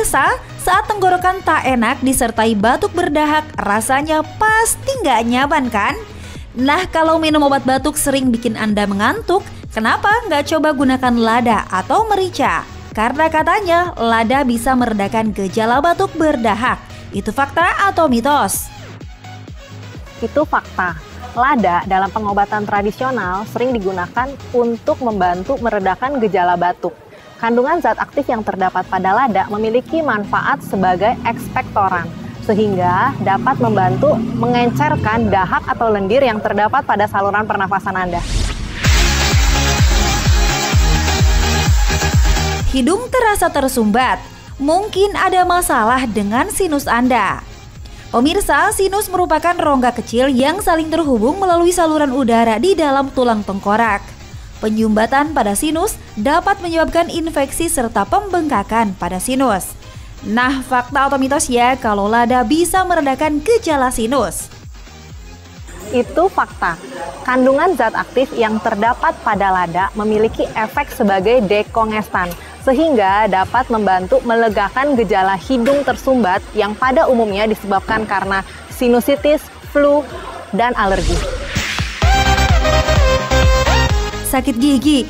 Pemirsa, saat tenggorokan tak enak disertai batuk berdahak, rasanya pasti nggak nyaman kan? Nah, kalau minum obat batuk sering bikin Anda mengantuk, kenapa nggak coba gunakan lada atau merica? Karena katanya lada bisa meredakan gejala batuk berdahak. Itu fakta atau mitos? Itu fakta. Lada dalam pengobatan tradisional sering digunakan untuk membantu meredakan gejala batuk. Kandungan zat aktif yang terdapat pada lada memiliki manfaat sebagai ekspektoran, sehingga dapat membantu mengencerkan dahak atau lendir yang terdapat pada saluran pernafasan Anda. Hidung terasa tersumbat, mungkin ada masalah dengan sinus Anda. Pemirsa, sinus merupakan rongga kecil yang saling terhubung melalui saluran udara di dalam tulang tengkorak. Penyumbatan pada sinus dapat menyebabkan infeksi serta pembengkakan pada sinus. Nah, fakta atau mitos ya kalau lada bisa meredakan gejala sinus? Itu fakta. Kandungan zat aktif yang terdapat pada lada memiliki efek sebagai dekongestan, sehingga dapat membantu melegakan gejala hidung tersumbat yang pada umumnya disebabkan karena sinusitis, flu, dan alergi. Sakit gigi,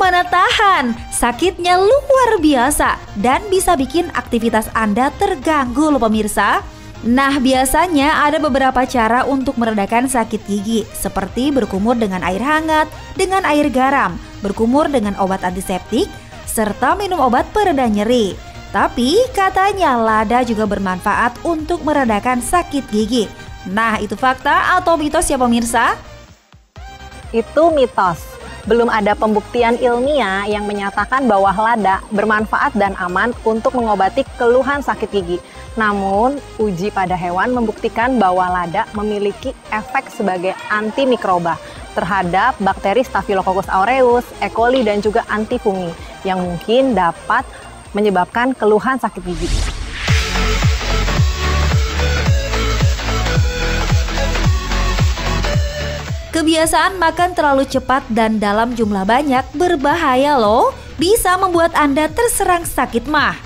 mana tahan, sakitnya luar biasa dan bisa bikin aktivitas Anda terganggu loh pemirsa. Nah, biasanya ada beberapa cara untuk meredakan sakit gigi, seperti berkumur dengan air hangat, dengan air garam, berkumur dengan obat antiseptik, serta minum obat pereda nyeri. Tapi katanya lada juga bermanfaat untuk meredakan sakit gigi. Nah, itu fakta atau mitos ya pemirsa? Itu mitos. Belum ada pembuktian ilmiah yang menyatakan bahwa lada bermanfaat dan aman untuk mengobati keluhan sakit gigi. Namun, uji pada hewan membuktikan bahwa lada memiliki efek sebagai antimikroba terhadap bakteri Staphylococcus aureus, E. coli, dan juga antifungi yang mungkin dapat menyebabkan keluhan sakit gigi. Kebiasaan makan terlalu cepat dan dalam jumlah banyak berbahaya loh, bisa membuat Anda terserang sakit maag.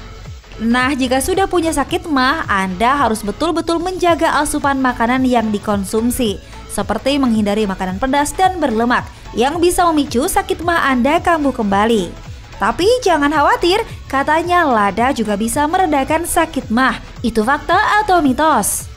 Nah, jika sudah punya sakit maag, Anda harus betul-betul menjaga asupan makanan yang dikonsumsi, seperti menghindari makanan pedas dan berlemak yang bisa memicu sakit maag Anda kambuh kembali. Tapi jangan khawatir, katanya lada juga bisa meredakan sakit maag. Itu fakta atau mitos?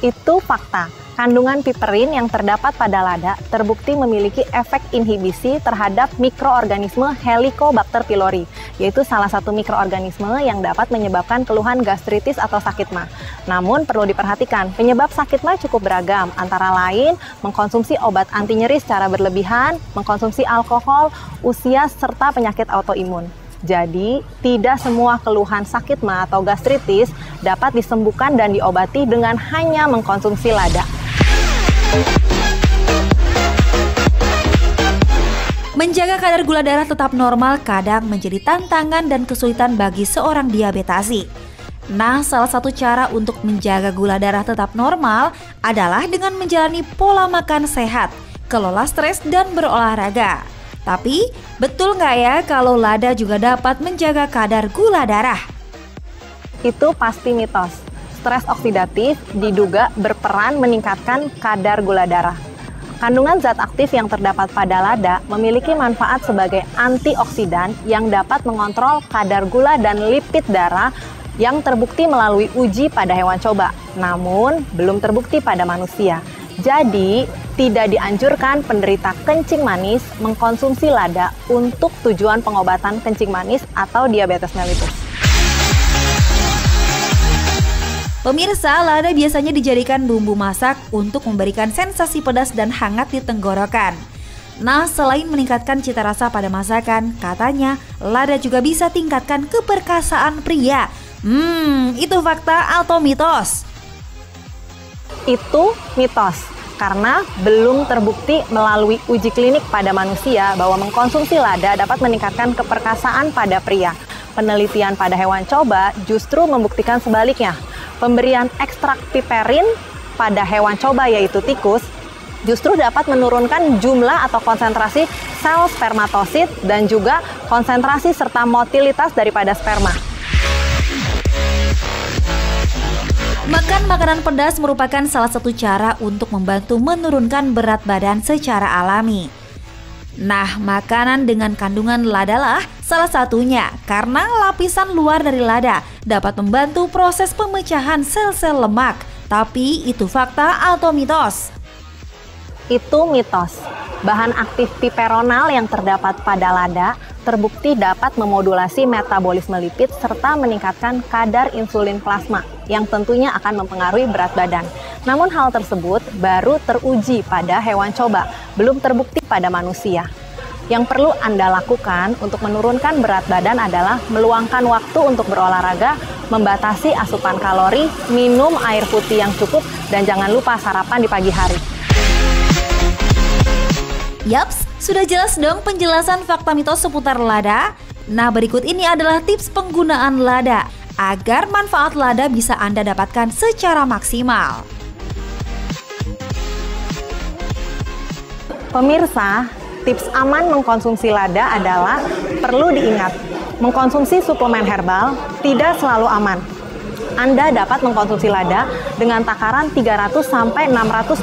Itu fakta. Kandungan piperin yang terdapat pada lada terbukti memiliki efek inhibisi terhadap mikroorganisme Helicobacter pylori, yaitu salah satu mikroorganisme yang dapat menyebabkan keluhan gastritis atau sakit maag. Namun perlu diperhatikan, penyebab sakit maag cukup beragam, antara lain mengkonsumsi obat anti nyeri secara berlebihan, mengkonsumsi alkohol, usia, serta penyakit autoimun. Jadi, tidak semua keluhan sakit maag atau gastritis dapat disembuhkan dan diobati dengan hanya mengkonsumsi lada. Menjaga kadar gula darah tetap normal kadang menjadi tantangan dan kesulitan bagi seorang diabetasi. Nah, salah satu cara untuk menjaga gula darah tetap normal adalah dengan menjalani pola makan sehat, kelola stres, dan berolahraga. Tapi, betul nggak ya kalau lada juga dapat menjaga kadar gula darah? Itu pasti mitos. Stres oksidatif diduga berperan meningkatkan kadar gula darah. Kandungan zat aktif yang terdapat pada lada memiliki manfaat sebagai antioksidan yang dapat mengontrol kadar gula dan lipid darah yang terbukti melalui uji pada hewan coba, namun belum terbukti pada manusia. Jadi, tidak dianjurkan penderita kencing manis mengkonsumsi lada untuk tujuan pengobatan kencing manis atau diabetes mellitus. Pemirsa, lada biasanya dijadikan bumbu masak untuk memberikan sensasi pedas dan hangat di tenggorokan. Nah, selain meningkatkan cita rasa pada masakan, katanya lada juga bisa tingkatkan keperkasaan pria. Itu fakta atau mitos? Itu mitos, karena belum terbukti melalui uji klinik pada manusia bahwa mengkonsumsi lada dapat meningkatkan keperkasaan pada pria. Penelitian pada hewan coba justru membuktikan sebaliknya. Pemberian ekstrak piperin pada hewan coba, yaitu tikus, justru dapat menurunkan jumlah atau konsentrasi sel spermatosit dan juga konsentrasi serta motilitas daripada sperma. Makan makanan pedas merupakan salah satu cara untuk membantu menurunkan berat badan secara alami. Nah, makanan dengan kandungan lada lah salah satunya, karena lapisan luar dari lada dapat membantu proses pemecahan sel-sel lemak. Tapi itu fakta atau mitos? Itu mitos. Bahan aktif piperonal yang terdapat pada lada terbukti dapat memodulasi metabolisme lipid serta meningkatkan kadar insulin plasma yang tentunya akan mempengaruhi berat badan. Namun hal tersebut baru teruji pada hewan coba, belum terbukti pada manusia. Yang perlu Anda lakukan untuk menurunkan berat badan adalah meluangkan waktu untuk berolahraga, membatasi asupan kalori, minum air putih yang cukup, dan jangan lupa sarapan di pagi hari. Yaps, sudah jelas dong penjelasan fakta mitos seputar lada? Nah, berikut ini adalah tips penggunaan lada agar manfaat lada bisa Anda dapatkan secara maksimal. Pemirsa, tips aman mengkonsumsi lada adalah perlu diingat, mengkonsumsi suplemen herbal tidak selalu aman. Anda dapat mengkonsumsi lada dengan takaran 300–600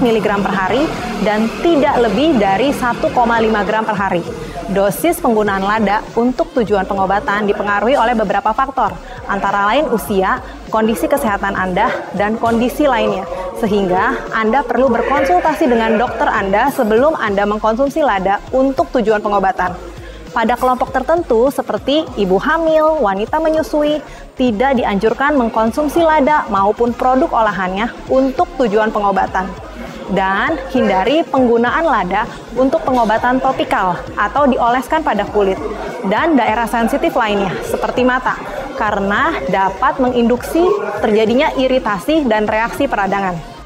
mg per hari dan tidak lebih dari 1,5 gram per hari. Dosis penggunaan lada untuk tujuan pengobatan dipengaruhi oleh beberapa faktor, antara lain usia, kondisi kesehatan Anda, dan kondisi lainnya. Sehingga Anda perlu berkonsultasi dengan dokter Anda sebelum Anda mengkonsumsi lada untuk tujuan pengobatan. Pada kelompok tertentu seperti ibu hamil, wanita menyusui, tidak dianjurkan mengkonsumsi lada maupun produk olahannya untuk tujuan pengobatan. Dan hindari penggunaan lada untuk pengobatan topikal atau dioleskan pada kulit dan daerah sensitif lainnya seperti mata, karena dapat menginduksi terjadinya iritasi dan reaksi peradangan.